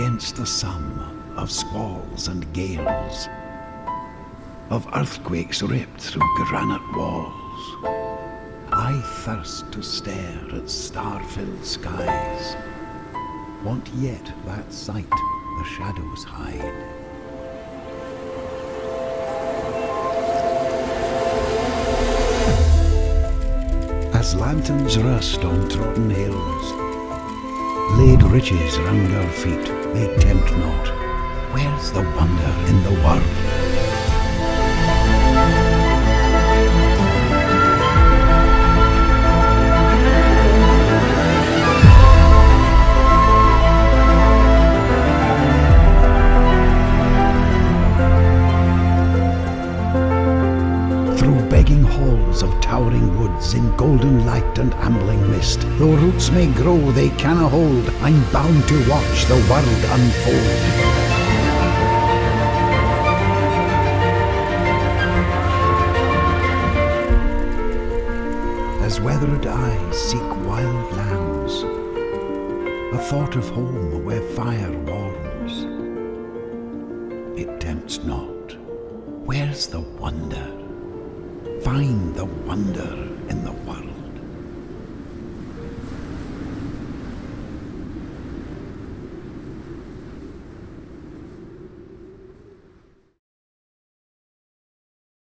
against the sum of squalls and gales, of earthquakes ripped through granite walls. I thirst to stare at star-filled skies, want yet that sight the shadows hide. As lanterns rust on trodden hills, laid ridges round our feet, they tempt not. Where's the wonder in the world? Halls of towering woods in golden light and ambling mist. Though roots may grow, they cannot hold. I'm bound to watch the world unfold. As weathered eyes seek wild lands, a thought of home where fire warms, it tempts not. Where's the wonder? Find the wonder in the world.